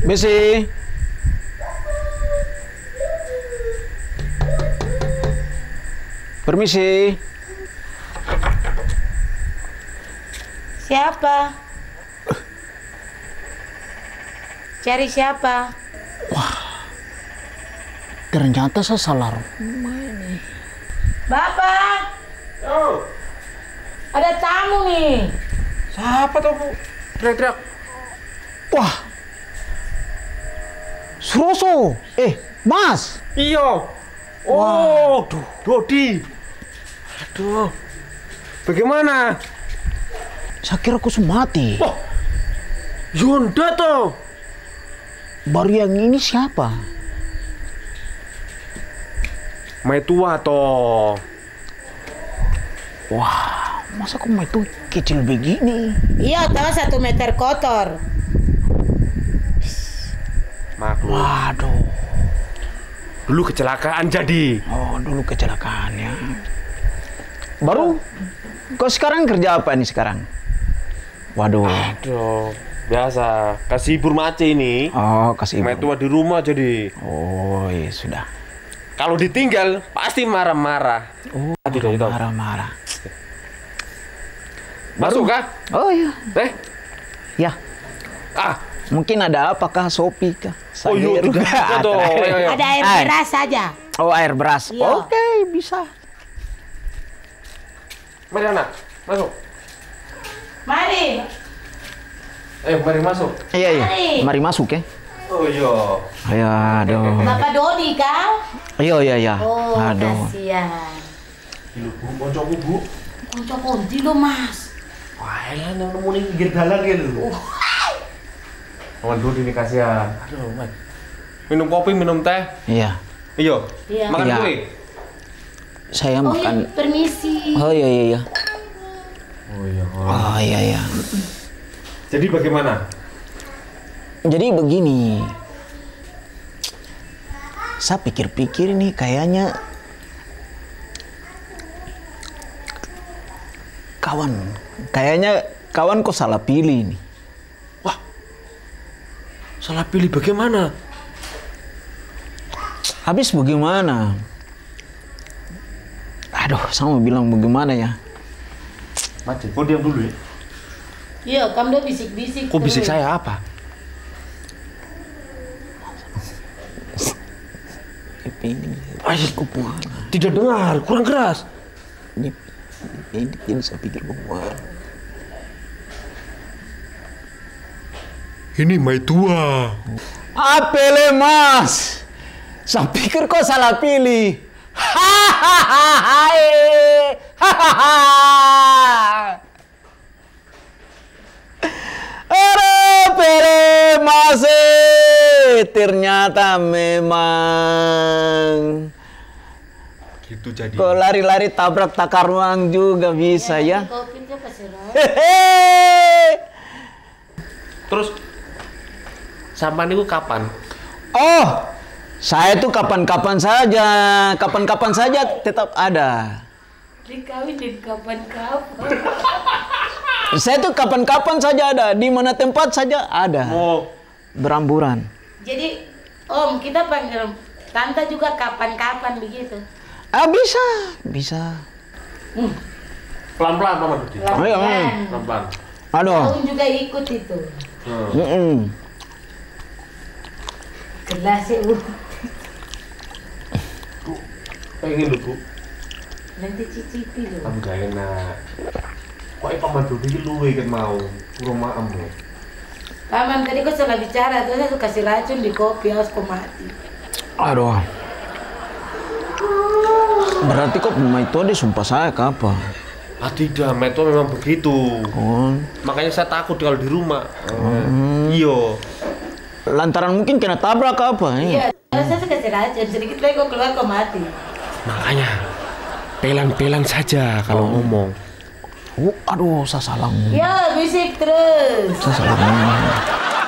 Misi. Permisi. Siapa? Cari siapa? Wah, ternyata saya salah rumah ini. Bapak! Oh. Ada tamu nih. Siapa tuh, Bu? Teriak-teriak. Wah, Suroso. Mas. Iya. Oh, waduh. Dodi. Aduh. Bagaimana? Saya kira aku semati. Oh, Yunda tuh. Baru yang ini siapa? Maitua toh. Wah, masa kok itu kecil begini? Iya, tahu 1 meter kotor. Maklum. Waduh. Dulu kecelakaan jadi. Oh, dulu kecelakaannya. Baru, kok sekarang kerja apa nih sekarang? Waduh. Aduh, biasa. Kasih hibur mace ini. Oh, kasih hibur. Maitua di rumah jadi. Oh, iya sudah. Kalau ditinggal, pasti marah-marah. Oh, marah-marah. Masuk kah? Oh iya. Ya. Ah, mungkin ada apakah Sopi kah? Oh iya, ada air beras saja. Oh, air beras. Iya. Oke, bisa. Mari anak, masuk. Mari. Mari masuk. Iya, iya. Mari masuk ya. Oh iya. Ayo, aduh. Bapak Doni kah? Iya, iya, iya. Oh, aduh. Kasihan. Lho, Bu, koncoku, Bu. Konco kondi lho, Mas. Wah, elah nang nemu ning pinggir dalan iki lho. Waduh, ini kasihan. Aduh, Man. Minum kopi, minum teh? Iya. Iya. Makan kue. Saya makan. Oh, permisi. Oh, iya, iya, iya. Oh, iya. Oh, iya, iya. Jadi bagaimana? Jadi begini, saya pikir-pikir nih kayaknya kawan kok salah pilih nih. Wah, salah pilih bagaimana? Habis bagaimana? Aduh, saya mau bilang bagaimana ya? Macet, kau diam dulu ya? Iya, kamu udah bisik-bisik. Kok bisik saya apa? Ini tidak dengar, kurang keras. Ini saya pikir bagaimana. Ini Maitua. Apa le Mas? Saya pikir kok salah pilih. Hahaha. Mas, ternyata memang gitu jadi. Kok lari-lari tabrak takar ruang juga bisa ya? Terus sampean niku kapan? Oh, saya tuh kapan-kapan saja, tetap ada. Dikawinin kapan-kapan. Saya tuh kapan-kapan saja ada, di mana tempat saja ada. Oh. Beramburan. Jadi, Om, kita panggil Tante juga kapan-kapan begitu? Ah, bisa. Bisa. Pelan-pelan, Mama. Pelan-pelan. Aduh. Om juga ikut itu. Gelas ya, Bu. Pengen lu, Bu. Nanti cicipi lu. Kamu gak enak. Kok pamadu ini lu ikut mau. Rumah ambo. Paman, tadi kok salah bicara, terus aku kasih racun di kopi, harus kok mati. Aduh. Berarti kok Maitua dia sumpah saya ke apa? Ah tidak, Maitua memang begitu. Oh. Makanya saya takut kalau di rumah. Iya. Lantaran mungkin kena tabrak ke apa? Iya, saya kasih racun, sedikit lagi kok keluar kok mati. Makanya, pelan-pelan saja kalau ngomong. Aduh, saya salah. Ya, bisik terus. Saya salah.